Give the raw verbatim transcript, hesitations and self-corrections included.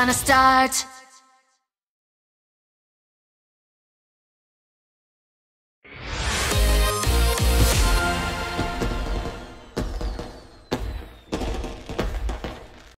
gonna start.